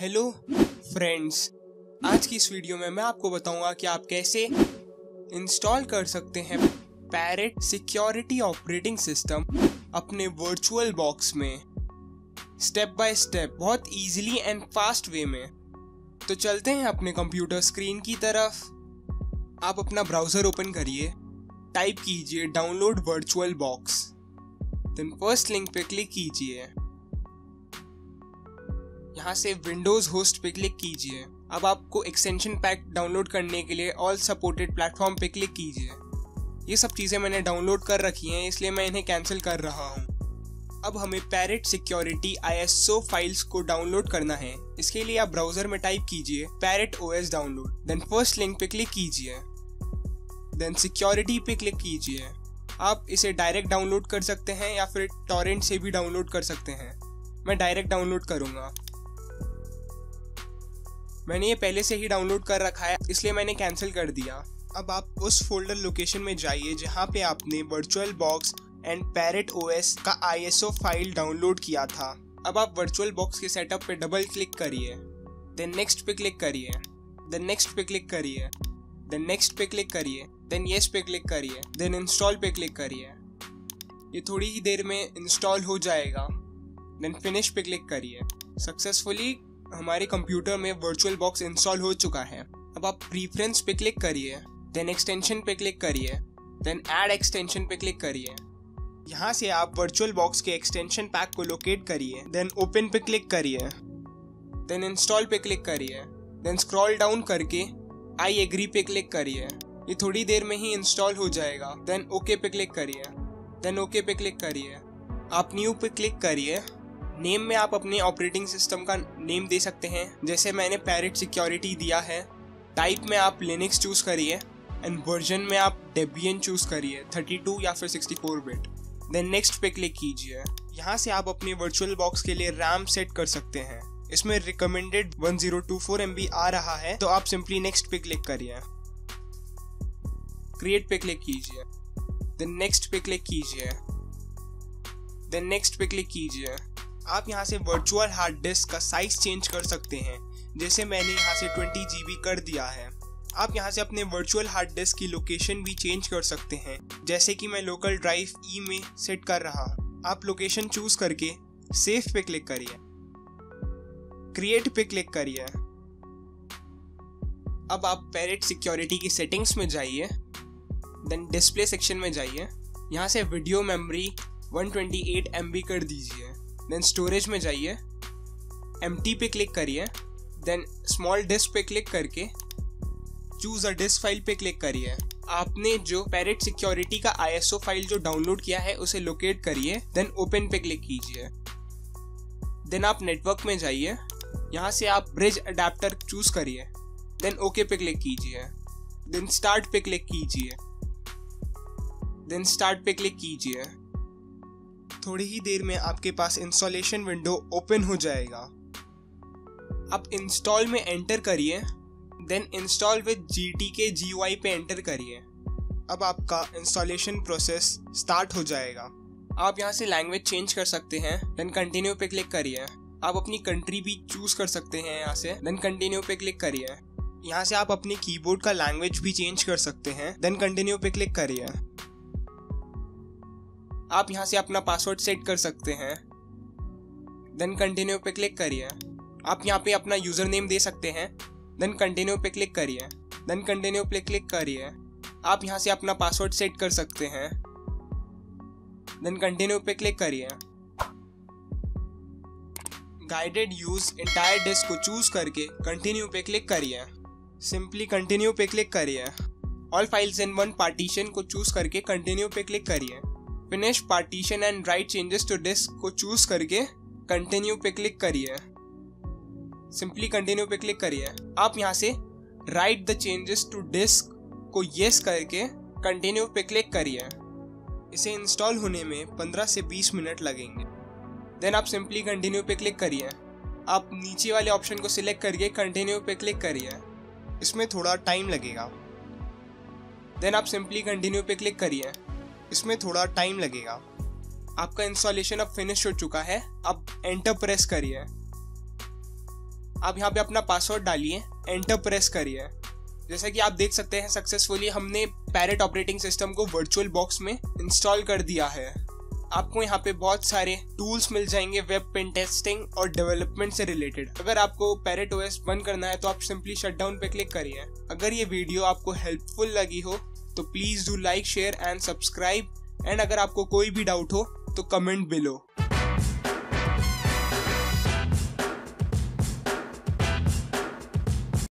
Hello friends, आज की इस वीडियो में मैं आपको बताऊंगा कि आप कैसे इंस्टॉल कर सकते हैं पैरेट सिक्योरिटी ऑपरेटिंग सिस्टम अपने वर्चुअल बॉक्स में स्टेप बाय स्टेप, बहुत इजीली एंड फास्ट वे में। तो चलते हैं अपने कंप्यूटर स्क्रीन की तरफ। आप अपना ब्राउज़र ओपन करिए, टाइप कीजिए download virtual box, then first link पे क्लिक कीजिए। यहाँ से विंडोज होस्ट पे क्लिक कीजिए। अब आपको एक्सटेंशन पैक डाउनलोड करने के लिए ऑल सपोर्टेड प्लेटफॉर्म पे क्लिक कीजिए। ये सब चीज़ें मैंने डाउनलोड कर रखी हैं, इसलिए मैं इन्हें कैंसिल कर रहा हूँ। अब हमें पैरेट सिक्योरिटी ISO फाइल्स को डाउनलोड करना है। इसके लिए आप ब्राउजर में टाइप कीजिए Parrot OS download, then first link पे क्लिक कीजिए, देन सिक्योरिटी पे क्लिक कीजिए। आप इसे डायरेक्ट डाउनलोड कर सकते हैं या फिर टॉरेंट से भी डाउनलोड कर सकते हैं। मैं डायरेक्ट डाउनलोड करूँगा। मैंने ये पहले से ही डाउनलोड कर रखा है, इसलिए मैंने कैंसिल कर दिया। अब आप उस फोल्डर लोकेशन में जाइए जहाँ पे आपने virtual box and Parrot OS का ISO फाइल डाउनलोड किया था। अब आप वर्चुअल बॉक्स के सेटअप पे डबल क्लिक करिए, देन नेक्स्ट पे क्लिक करिए, देन नेक्स्ट पे क्लिक करिए, देन नेक्स्ट पे क्लिक करिए, देन येस पे क्लिक करिए, देन इंस्टॉल पे क्लिक करिए। ये थोड़ी ही देर में इंस्टॉल हो जाएगा, देन फिनिश पे क्लिक करिए। सक्सेसफुली हमारे कंप्यूटर में वर्चुअल बॉक्स इंस्टॉल हो चुका है। अब आप प्रीफ्रेंस पे क्लिक करिए, देन एक्सटेंशन पे क्लिक करिए, देन ऐड एक्सटेंशन पे क्लिक करिए। यहाँ से आप वर्चुअल बॉक्स के एक्सटेंशन पैक को लोकेट करिए, देन ओपन पे क्लिक करिए, देन इंस्टॉल पे क्लिक करिए, देन स्क्रॉल डाउन करके आई एग्री पे क्लिक करिए। ये थोड़ी देर में ही इंस्टॉल हो जाएगा, देन ओके पे क्लिक करिए, देन ओके पे क्लिक करिए। आप न्यू पे क्लिक करिए। नेम में आप अपने ऑपरेटिंग सिस्टम का नेम दे सकते हैं, जैसे मैंने पैरेट सिक्योरिटी दिया है। टाइप में आप लिनक्स चूज़ करिए एंड वर्जन में आप डेबियन चूज़ करिए, 32 या फिर 64 बिट। देन नेक्स्ट पे क्लिक कीजिए। यहाँ से आप अपने वर्चुअल बॉक्स के लिए रैम सेट कर सकते हैं। इसमें रिकमेंडेड 1024 MB आ रहा है, तो आप सिंपली नेक्स्ट पे क्लिक करिए, क्रिएट पे क्लिक कीजिए, देन नेक्स्ट पे क्लिक कीजिए, देन नेक्स्ट पे क्लिक कीजिए। आप यहाँ से वर्चुअल हार्ड डिस्क का साइज चेंज कर सकते हैं, जैसे मैंने यहाँ से 20 GB कर दिया है। आप यहाँ से अपने वर्चुअल हार्ड डिस्क की लोकेशन भी चेंज कर सकते हैं, जैसे कि मैं लोकल ड्राइव E में सेट कर रहा हूँ। आप लोकेशन चूज करके सेव पे क्लिक करिए, क्रिएट पे क्लिक करिए। अब आप पैरेट सिक्योरिटी की सेटिंग्स में जाइए, देन डिस्प्ले सेक्शन में जाइए। यहाँ से वीडियो मेमोरी 128 MB कर दीजिए, देन स्टोरेज में जाइए, एम्प्टी पे क्लिक करिए, देन स्मॉल डिस्क पे क्लिक करके चूज़ अ डिस्क फाइल पे क्लिक करिए। आपने जो पैरेट सिक्योरिटी का ISO फाइल जो डाउनलोड किया है उसे लोकेट करिए, देन ओपन पे क्लिक कीजिए। देन आप नेटवर्क में जाइए, यहाँ से आप ब्रिज अडेप्टर चूज़ करिए, देन ओके पे क्लिक कीजिए, देन स्टार्ट पे क्लिक कीजिए, देन स्टार्ट पे क्लिक कीजिए। थोड़ी ही देर में आपके पास इंस्टॉलेशन विंडो ओपन हो जाएगा। आप इंस्टॉल में एंटर करिए, then install with GTK GUI पे एंटर करिए। अब आपका इंस्टॉलेशन प्रोसेस स्टार्ट हो जाएगा। आप यहाँ से लैंग्वेज चेंज कर सकते हैं, देन कंटिन्यू पे क्लिक करिए। आप अपनी कंट्री भी चूज कर सकते हैं यहाँ से, देन कंटिन्यू पे क्लिक करिए। यहाँ से आप अपने कीबोर्ड का लैंग्वेज भी चेंज कर सकते हैं, देन कंटिन्यू पे क्लिक करिए। आप यहाँ से अपना पासवर्ड सेट कर सकते हैं, देन कंटिन्यू पे क्लिक करिए। आप यहाँ पे अपना यूज़र नेम दे सकते हैं, देन कंटिन्यू पे क्लिक करिए, देन कंटिन्यू पे क्लिक करिए। आप यहाँ से अपना पासवर्ड सेट कर सकते हैं, देन कंटिन्यू पे क्लिक करिए। गाइडेड यूज़ इंटायर डिस्क को चूज़ करके कंटिन्यू पे क्लिक करिए, सिंपली कंटिन्यू पे क्लिक करिए। All files in one partition को चूज़ करके कंटिन्यू पे क्लिक करिए। Finish partition and write changes to disk को चूज करके कंटिन्यू पे क्लिक करिए, सिंपली कंटिन्यू पे क्लिक करिए। आप यहाँ से write the changes to disk को येस करके कंटिन्यू पे क्लिक करिए। इसे इंस्टॉल होने में 15 से 20 मिनट लगेंगे। देन आप सिंपली कंटिन्यू पे क्लिक करिए। आप नीचे वाले ऑप्शन को सिलेक्ट करके कंटिन्यू पे क्लिक करिए, इसमें थोड़ा टाइम लगेगा। देन आप सिंपली कंटिन्यू पे क्लिक करिए, इसमें थोड़ा टाइम लगेगा। आपका इंस्टॉलेशन अब फिनिश हो चुका है। अब एंटर प्रेस करिए। आप यहाँ पे अपना पासवर्ड डालिए, एंटर प्रेस करिए। जैसा कि आप देख सकते हैं सक्सेसफुली हमने पैरेट ऑपरेटिंग सिस्टम को वर्चुअल बॉक्स में इंस्टॉल कर दिया है। आपको यहाँ पे बहुत सारे टूल्स मिल जाएंगे वेब पेन टेस्टिंग और डेवलपमेंट से रिलेटेड। अगर आपको पैरेट ओएस बंद करना है तो आप सिंपली शटडाउन पे क्लिक करिए। अगर ये वीडियो आपको हेल्पफुल लगी हो तो please do like, share and subscribe. And अगर आपको कोई भी डाउट हो तो कमेंट बिलो।